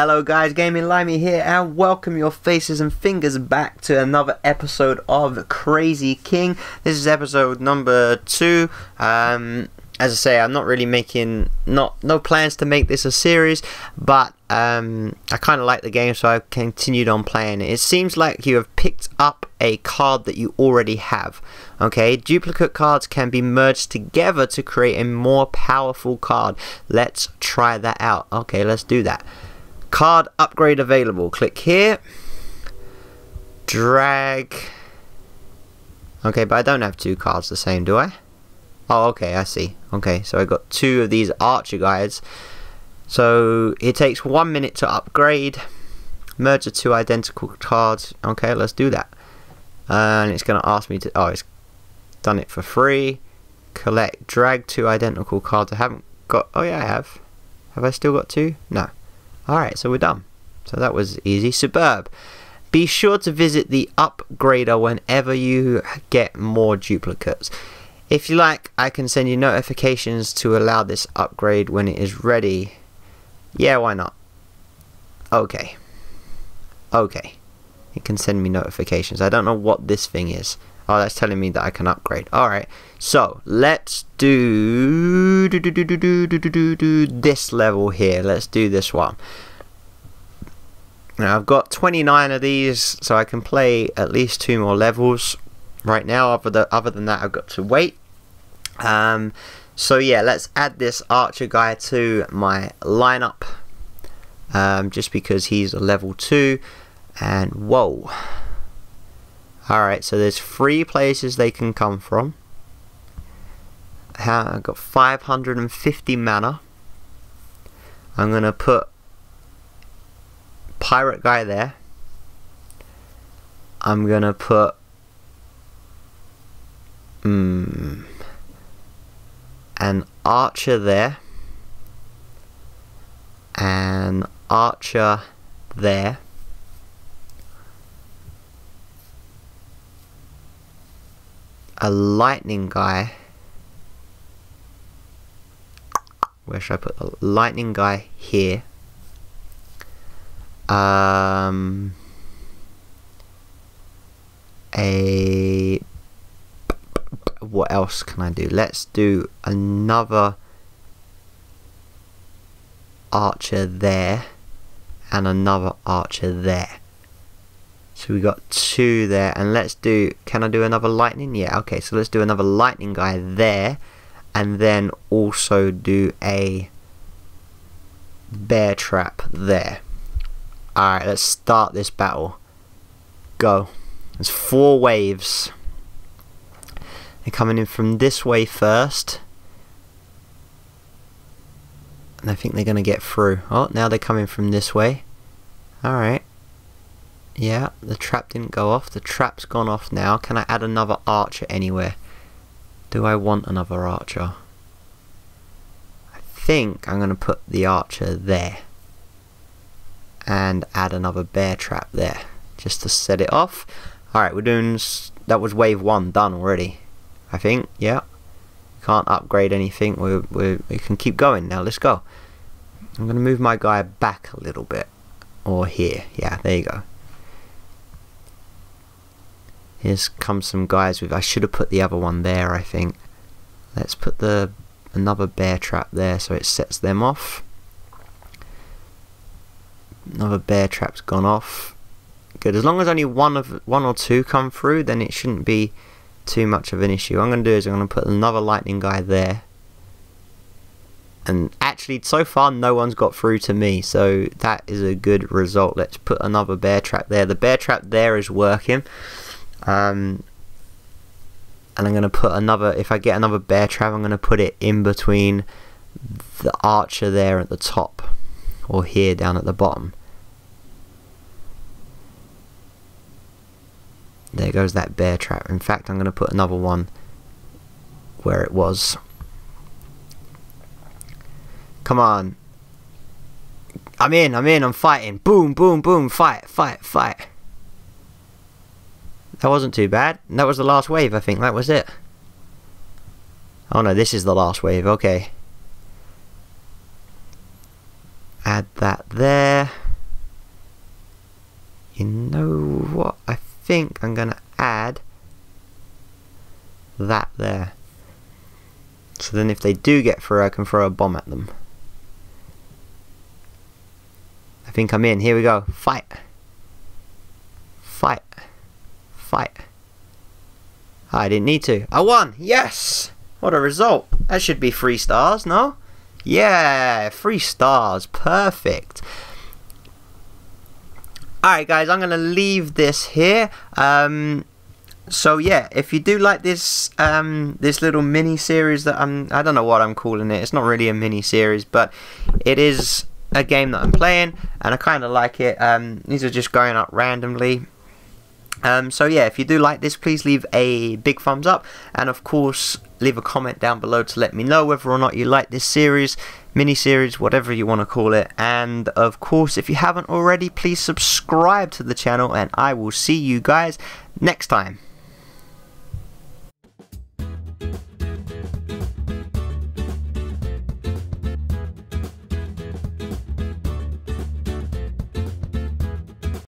Hello guys, Gaming Limey here, and welcome your faces and fingers back to another episode of Crazy King. This is episode number 2. As I say, I'm not really making no plans to make this a series, but I kind of like the game, so I continued on playing it. It seems like you have picked up a card that you already have. Okay, duplicate cards can be merged together to create a more powerful card. Let's try that out. Okay, let's do that. Card upgrade available. Click here. Drag. Okay, but I don't have two cards the same, do I? Oh, okay, I see. Okay, so I got two of these archer guys. So it takes 1 minute to upgrade. Merge the two identical cards. Okay, let's do that. And it's going to ask me to... Oh, it's done it for free. Collect. Drag two identical cards. I haven't got... Oh, yeah, I have. Have I still got two? No. Alright, so we're done. So that was easy. Superb. Be sure to visit the upgrader whenever you get more duplicates. If you like, I can send you notifications to allow this upgrade when it is ready. Yeah, why not? Okay. Okay. It can send me notifications. I don't know what this thing is. Oh, that's telling me that I can upgrade. Alright. So, let's do this level here. Let's do this one. Now, I've got 29 of these, so I can play at least 2 more levels right now. Other than that, I've got to wait. So, yeah, let's add this archer guy to my lineup. Just because he's a level 2. And, whoa. Alright, so there's 3 places they can come from. I've got 550 mana. I'm going to put pirate guy there. I'm going to put an archer there. An archer there. A lightning guy. Where should I put the lightning guy? Here. What else can I do? Let's do another archer there and another archer there. So we got 2 there, and let's do... Can I do another lightning? Yeah, okay, so let's do another lightning guy there. And then also do a bear trap there. Alright, let's start this battle. Go. There's 4 waves. They're coming in from this way first. And I think they're going to get through. Oh, now they're coming from this way. Alright. Yeah, the trap didn't go off. The trap's gone off now. Can I add another archer anywhere? Do I want another archer? I think I'm going to put the archer there. And add another bear trap there. Just to set it off. Alright, we're doing... That was wave 1 done already. I think, yeah. Can't upgrade anything. We can keep going now. Let's go. I'm going to move my guy back a little bit. Or here. Yeah, there you go. Here comes some guys with... I should have put the other one there, I think. Let's put another bear trap there so it sets them off. Another bear trap's gone off. Good. As long as only one or two come through, then it shouldn't be too much of an issue. What I'm going to do is I'm going to put another lightning guy there. And actually, so far, no one's got through to me, so that is a good result. Let's put another bear trap there. The bear trap there is working. And I'm going to put another... If I get another bear trap, I'm going to put it in between the archer there at the top, or here down at the bottom. There goes that bear trap. In fact, I'm going to put another one where it was. Come on. I'm in, I'm fighting. Boom, boom, boom, fight, fight, fight. That wasn't too bad. That was the last wave, I think. That was it. Oh no, this is the last wave. Okay. Add that there. You know what? I think I'm going to add that there. So then if they do get through, I can throw a bomb at them. I think I'm in. Here we go. Fight. Fight. Fight. I didn't need to. I won. Yes. What a result. That should be 3 stars, no? Yeah. 3 stars. Perfect. Alright guys, I'm going to leave this here. So yeah, if you do like this this little mini series that I don't know what I'm calling it. It's not really a mini series, but it is a game that I'm playing and I kind of like it. These are just going up randomly. So yeah, if you do like this, please leave a big thumbs up, and of course leave a comment down below to let me know whether or not you like this series, mini series, whatever you want to call it. And of course, if you haven't already, please subscribe to the channel, and I will see you guys next time.